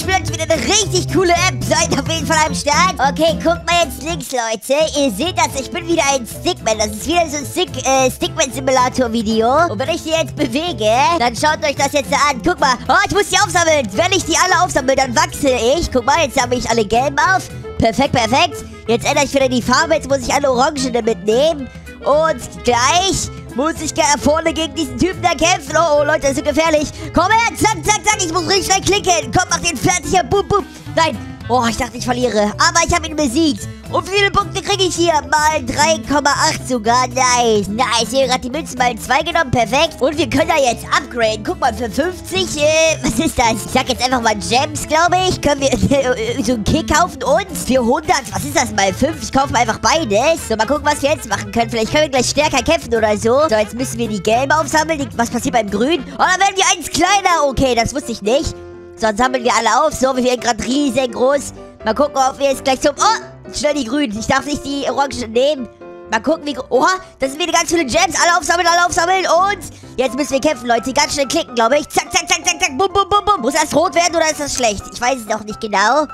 bestimmt wieder eine richtig coole App. Seid auf jeden Fall am Start. Okay, guckt mal jetzt links, Leute. Ihr seht das, ich bin wieder ein Stickman. Das ist wieder so ein Stickman-Simulator-Video. Und wenn ich die jetzt bewege, dann schaut euch das jetzt an. Guck mal. Oh, ich muss die aufsammeln. Wenn ich die alle aufsammle, dann wachse ich. Guck mal, jetzt sammle ich alle gelben auf. Perfekt, perfekt. Jetzt ändere ich wieder die Farbe. Jetzt muss ich alle Orangen damit nehmen. Und gleich muss ich vorne gegen diesen Typen da kämpfen. Oh, oh, Leute, das ist so gefährlich. Komm her, zack, zack, zack. Ich muss richtig schnell klicken. Komm, mach den fertig. Boop, boop. Nein. Oh, ich dachte, ich verliere. Aber ich habe ihn besiegt. Und wie viele Punkte kriege ich hier? Mal 3,8 sogar. Nice, nice. Hier hat die Münze mal 2 genommen. Perfekt. Und wir können da jetzt upgraden. Guck mal, für 50. Was ist das? Ich sag jetzt einfach mal Gems, glaube ich. Können wir so einen Kick kaufen und für 100. Was ist das? Mal 5. Ich kaufe einfach beides. So, mal gucken, was wir jetzt machen können. Vielleicht können wir gleich stärker kämpfen oder so. So, jetzt müssen wir die Gelben aufsammeln. Was passiert beim Grün? Oh, dann werden wir eins kleiner. Okay, das wusste ich nicht. So, dann sammeln wir alle auf. So, wir werden gerade riesengroß. Mal gucken, ob wir jetzt gleich zum... Oh! Schnell die Grünen. Ich darf nicht die Orangen nehmen. Mal gucken, wie... Oha, das sind wieder ganz viele Gems. Alle aufsammeln, alle aufsammeln. Und jetzt müssen wir kämpfen, Leute. Ganz schnell klicken, glaube ich. Zack, zack, zack, zack, zack. Bum, bum, bum, bum. Muss das rot werden oder ist das schlecht? Ich weiß es noch nicht genau.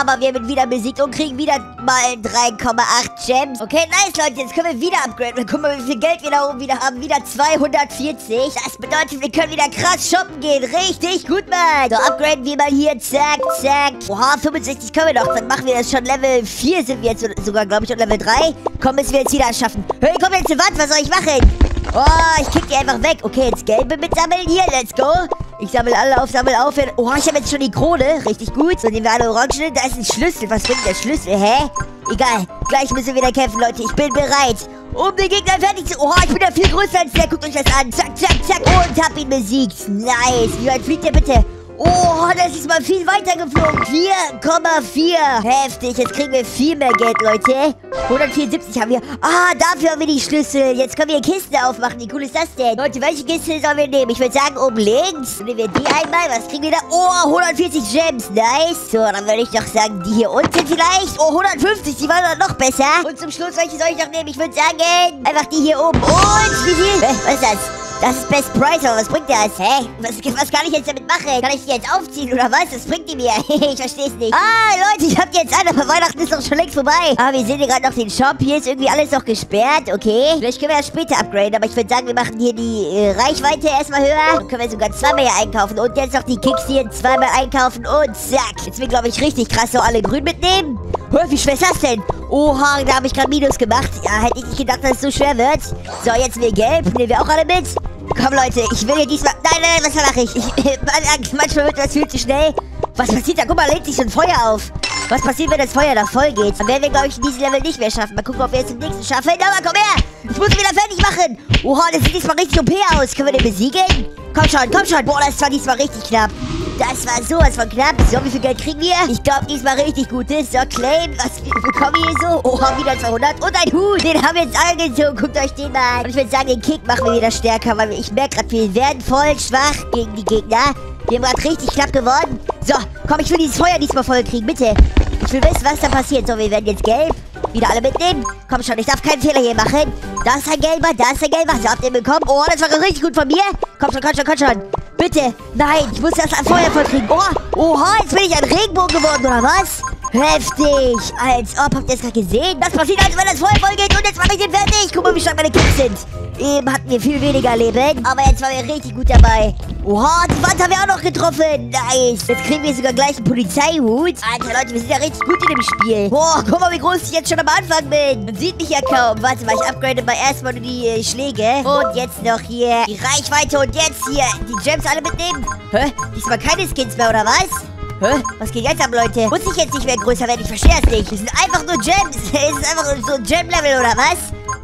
Aber wir werden wieder besiegt und kriegen wieder mal 3,8 Gems. Okay, nice, Leute. Jetzt können wir wieder upgraden. Guck mal, wie viel Geld wir da oben wieder haben. Wieder 240. Das bedeutet, wir können wieder krass shoppen gehen. Richtig gut, Mann. So, upgraden wir mal hier. Zack, zack. Oha, 65 können wir noch. Dann machen wir das schon. Level 4 sind wir jetzt sogar, glaube ich, und Level 3. Komm, müssen wir jetzt wieder schaffen. Hey, komm jetzt zur Wand. Was soll ich machen? Oh, ich kick die einfach weg. Okay, jetzt Gelbe mitsammeln. Hier, let's go. Ich sammle alle auf, sammle auf. Oh, ich habe jetzt schon die Krone. Richtig gut. So, nehmen wir alle Orangen. Da ist ein Schlüssel. Was bringt der Schlüssel? Hä? Egal. Gleich müssen wir wieder kämpfen, Leute. Ich bin bereit, um den Gegner fertig zu... Oh, ich bin da viel größer als der. Guckt euch das an. Zack, zack, zack. Und hab ihn besiegt. Nice. Wie weit fliegt der bitte? Oh, das ist mal viel weiter geflogen. 4,4. Heftig. Jetzt kriegen wir viel mehr Geld, Leute. 174 haben wir. Ah, dafür haben wir die Schlüssel. Jetzt können wir Kisten aufmachen. Wie cool ist das denn? Leute, welche Kiste sollen wir nehmen? Ich würde sagen, oben links. Nehmen wir die einmal. Was kriegen wir da? Oh, 140 Gems. Nice. So, dann würde ich doch sagen, die hier unten vielleicht. Oh, 150. Die waren doch noch besser. Und zum Schluss, welche soll ich noch nehmen? Ich würde sagen, einfach die hier oben. Und wie viel? Was ist das? Das ist Best Price, aber was bringt das? Hä? Was kann ich jetzt damit machen? Kann ich die jetzt aufziehen oder was? Das bringt die mir. Ich verstehe es nicht. Ah, Leute, ich hab die jetzt an, aber Weihnachten ist doch schon längst vorbei. Ah, wir sehen hier gerade noch den Shop. Hier ist irgendwie alles noch gesperrt. Okay. Vielleicht können wir das später upgraden, aber ich würde sagen, wir machen hier die Reichweite erstmal höher. Dann können wir sogar zweimal hier einkaufen. Und jetzt noch die Kicks hier zweimal einkaufen. Und zack. Jetzt wird, glaube ich, richtig krass so alle grün mitnehmen. Hör, wie schwer ist das denn? Oha, da habe ich gerade Minus gemacht. Ja, hätte ich nicht gedacht, dass es so schwer wird. So, jetzt wir gelb. Nehmen wir auch alle mit. Komm, Leute, ich will hier diesmal... Nein, nein, nein, was mache ich? Manchmal wird das viel zu schnell. Was passiert da? Guck mal, legt sich so ein Feuer auf. Was passiert, wenn das Feuer da voll geht? Dann werden wir, glaube ich, in diesem Level nicht mehr schaffen. Mal gucken, ob wir jetzt den nächsten schaffen. Aber komm her! Ich muss ihn wieder fertig machen! Oha, das sieht diesmal richtig OP aus. Können wir den besiegen? Komm schon, komm schon. Boah, das war diesmal richtig knapp. Das war sowas von knapp. So, wie viel Geld kriegen wir? Ich glaube, diesmal richtig Gutes. So, Claim. Was bekommen wir hier so? Oha, wieder 200. Und ein Hut. Den haben wir jetzt angezogen. Guckt euch den mal an. Und ich würde sagen, den Kick machen wir wieder stärker, weil ich merke gerade, wir werden voll schwach gegen die Gegner. Wir haben gerade richtig knapp gewonnen. So, komm, ich will dieses Feuer diesmal voll kriegen, bitte. Ich will wissen, was da passiert. So, wir werden jetzt gelb. Wieder alle mitnehmen. Komm schon, ich darf keinen Fehler hier machen. Da ist ein Gelber, da ist ein Gelber. So, habt ihr bekommen? Oh, das war richtig gut von mir. Komm schon, komm schon, komm schon. Bitte. Nein, ich muss das Feuer vollkriegen. Oh, oha, jetzt bin ich ein Regenbogen geworden, oder was? Heftig. Als ob, habt ihr es gerade gesehen? Das passiert, als wenn das Feuer vollgeht. Und jetzt mache ich den fertig. Guck mal, wie stark meine Kids sind. Eben hatten wir viel weniger Leben. Aber jetzt waren wir richtig gut dabei. Oha, die Wand haben wir auch noch getroffen. Nice. Jetzt kriegen wir sogar gleich einen Polizeihut. Alter, Leute, wir sind ja richtig gut in dem Spiel. Boah, guck mal, wie groß ich jetzt schon am Anfang bin. Man sieht mich ja kaum. Warte mal, ich upgrade mal erstmal nur die Schläge. Und jetzt noch hier die Reichweite. Und jetzt hier die Gems alle mitnehmen. Hä? Diesmal keine Skins mehr, oder was? Hä? Was geht jetzt ab, Leute? Muss ich jetzt nicht mehr größer werden? Ich verstehe es nicht. Das sind einfach nur Gems. Es ist einfach so ein Gem-Level, oder was?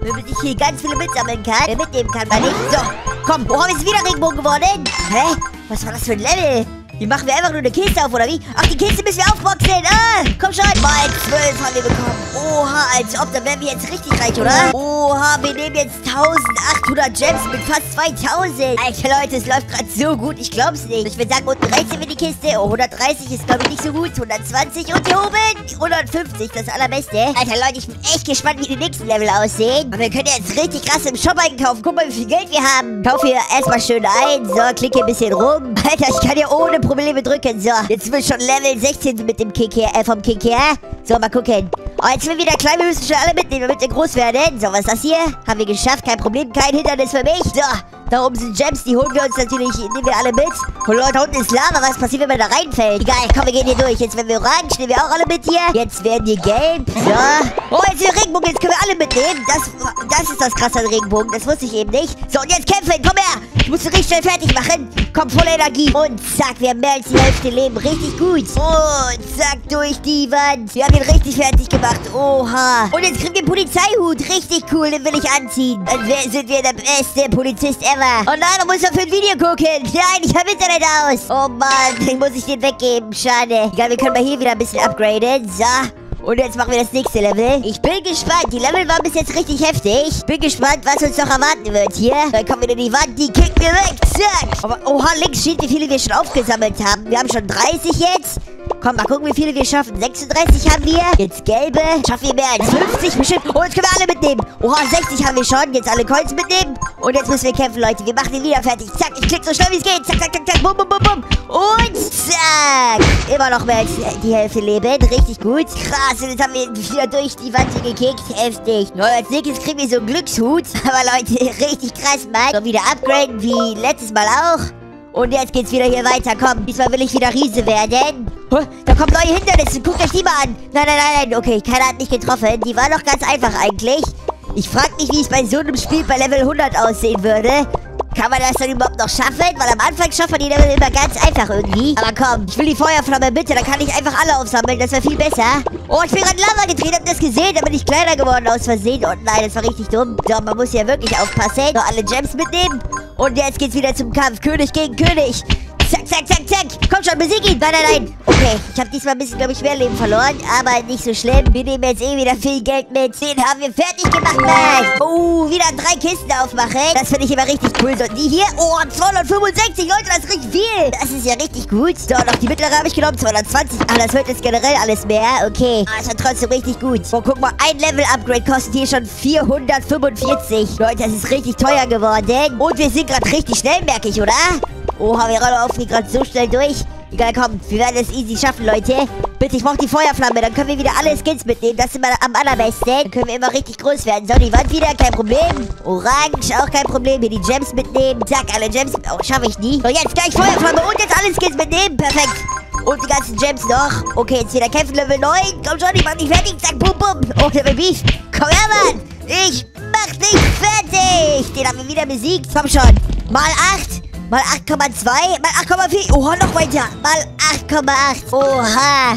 Damit ich hier ganz viele mitsammeln kann. Mitnehmen kann, weil ich... So, komm. Oh, wir sind wieder Regenbogen geworden. Hä? Was war das für ein Level? Hier machen wir einfach nur eine Kiste auf, oder wie? Ach, die Kiste müssen wir aufboxen. Ah, komm schon. Mal 12 haben wir bekommen. Oha, als ob. Dann wären wir jetzt richtig reich, oder? Oha, wir nehmen jetzt 1800 Gems mit fast 2000. Alter, Leute, es läuft gerade so gut. Ich glaub's nicht. Ich würde sagen, unten rechts sehen wir die Kiste. Oh, 130 ist, glaube ich, nicht so gut. 120 und hier oben 150. Das allerbeste. Alter, Leute, ich bin echt gespannt, wie die nächsten Level aussehen. Aber wir können jetzt richtig krass im Shop einkaufen. Guck mal, wie viel Geld wir haben. Kauf hier erstmal schön ein. So, klicke ein bisschen rum. Alter, ich kann hier ohne Probleme Probleme drücken. So, jetzt sind wir schon Level 16 mit dem Kick hier, vom Kick her. So, mal gucken. Oh, jetzt sind wir wieder klein. Wir müssen schon alle mitnehmen, damit wir groß werden. So, was ist das hier? Haben wir geschafft. Kein Problem, kein Hindernis für mich. So, da oben sind Gems. Die holen wir uns natürlich, nehmen wir alle mit. Und Leute, unten ist Lava. Was passiert, wenn man da reinfällt? Egal, komm, wir gehen hier durch. Jetzt werden wir orange. Nehmen wir auch alle mit hier. Jetzt werden die gelb. So. Oh, jetzt sind wir Regenbogen. Jetzt können wir alle mitnehmen. Das ist das Krasse an Regenbogen. Das wusste ich eben nicht. So, und jetzt kämpfen. Komm her. Ich muss richtig schnell fertig machen. Komm, voller Energie. Und zack, wir haben mehr als die Hälfte Leben. Richtig gut. Und zack, durch die Wand. Wir haben ihn richtig fertig gemacht. Oha. Und jetzt kriegen wir einen Polizeihut. Richtig cool, den will ich anziehen. Dann sind wir der beste Polizist ever. Oh nein, da muss man für ein Video gucken. Nein, ich habe Internet aus. Oh Mann, dann muss ich den weggeben. Schade. Egal, wir können mal hier wieder ein bisschen upgraden. So. Und jetzt machen wir das nächste Level. Ich bin gespannt. Die Level waren bis jetzt richtig heftig. Bin gespannt, was uns noch erwarten wird hier. Dann kommen wir in die Wand. Die kicken wir weg. Zack. Aber, oha, links steht, wie viele wir schon aufgesammelt haben. Wir haben schon 30 jetzt. Komm, mal gucken, wie viele wir schaffen. 36 haben wir. Jetzt gelbe. Schaffen wir mehr als 50 bestimmt. Oh, jetzt können wir alle mitnehmen. Oha, 60 haben wir schon. Jetzt alle Coins mitnehmen. Und jetzt müssen wir kämpfen, Leute. Wir machen ihn wieder fertig. Zack, ich klicke so schnell, wie es geht. Zack, zack, zack, zack. Bum, bum, bum, bum. Und zack. Immer noch mehr als die Hälfte Leben. Richtig gut. Krass, und jetzt haben wir wieder durch die Wand hier gekickt. Heftig. Und als nächstes kriegen wir so einen Glückshut. Aber Leute, richtig krass, Mann. So, wieder upgraden, wie letztes Mal auch. Und jetzt geht's wieder hier weiter. Komm, diesmal will ich wieder Riese werden. Da kommen neue Hindernisse. Guckt euch die mal an. Nein, nein, nein, nein. Okay, keiner hat mich getroffen. Die war doch ganz einfach eigentlich. Ich frag mich, wie es bei so einem Spiel bei Level 100 aussehen würde. Kann man das dann überhaupt noch schaffen? Weil am Anfang schafft man die Level immer ganz einfach irgendwie. Aber komm, ich will die Feuerflamme bitte. Dann kann ich einfach alle aufsammeln. Das wäre viel besser. Oh, ich bin gerade Lava getreten. Habt ihr das gesehen? Da bin ich kleiner geworden aus Versehen. Und nein, das war richtig dumm. So, man muss hier wirklich aufpassen. So, alle Gems mitnehmen. Und jetzt geht's wieder zum Kampf. König gegen König. Zack, zack, zack, zack. Komm schon, besieg ihn. Nein, nein, nein. Okay, ich habe diesmal ein bisschen, glaube ich, mehr Leben verloren. Aber nicht so schlimm. Wir nehmen jetzt eh wieder viel Geld mit. Den haben wir fertig gemacht, Mann. Oh, wieder 3 Kisten aufmachen. Das finde ich immer richtig cool. So, die hier. Oh, 265, Leute, das ist richtig viel. Das ist ja richtig gut. So, noch die mittlere habe ich genommen. 220. Ah, das wird jetzt generell alles mehr. Okay. Ah, ist ja trotzdem richtig gut. So, guck mal, ein Level-Upgrade kostet hier schon 445. Leute, das ist richtig teuer geworden. Und wir sind gerade richtig schnell, merke ich, oder? Oha, wir rollen auf, gerade so schnell durch. Egal, komm, wir werden es easy schaffen, Leute. Bitte, ich brauche die Feuerflamme, dann können wir wieder alle Skins mitnehmen. Das ist immer am allerbesten. Dann können wir immer richtig groß werden. So, die Wand wieder, kein Problem. Orange, auch kein Problem. Hier die Gems mitnehmen. Zack, alle Gems. Oh, schaffe ich nie. So, jetzt gleich Feuerflamme und jetzt alle Skins mitnehmen. Perfekt. Und die ganzen Gems noch. Okay, jetzt wieder kämpfen, Level 9. Komm schon, ich mach dich fertig. Zack, bum, bum. Oh, Level Beef. Komm her, Mann. Ich mach dich fertig. Den haben wir wieder besiegt. Komm schon. Mal 8. Mal 8,2, mal 8,4. Oha, noch weiter. Mal 8,8. Oha.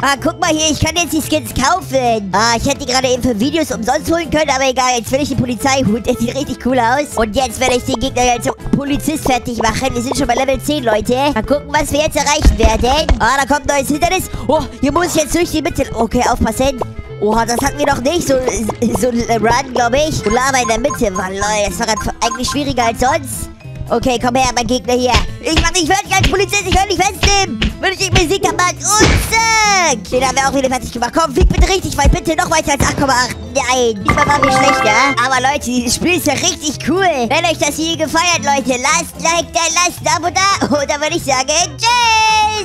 Ah, guck mal hier, ich kann jetzt die Skins kaufen. Ah, ich hätte die gerade eben für Videos umsonst holen können, aber egal. Jetzt will ich den Polizeihut. Der sieht richtig cool aus. Und jetzt werde ich den Gegner jetzt zum Polizist fertig machen. Wir sind schon bei Level 10, Leute. Mal gucken, was wir jetzt erreichen werden. Ah, da kommt neues Hindernis. Oh, hier muss ich jetzt durch die Mitte. Okay, aufpassen. Oha, das hatten wir noch nicht. So ein Run, glaube ich. Und Lava in der Mitte. Mann, Leute, das war gerade eigentlich schwieriger als sonst. Okay, komm her, mein Gegner hier. Ich mach dich fertig als Polizist, ich werde dich festnehmen. Wenn ich dich besiegt habe, Mann. Und zack. Den haben wir auch wieder fertig gemacht. Komm, flieg bitte richtig weit. Bitte noch weiter als 8,8. Nein, diesmal waren wir schlechter. Aber Leute, dieses Spiel ist ja richtig cool. Wenn euch das hier gefeiert, Leute, lasst Like da, lasst ein Abo da. Und dann würde ich sagen, tschüss.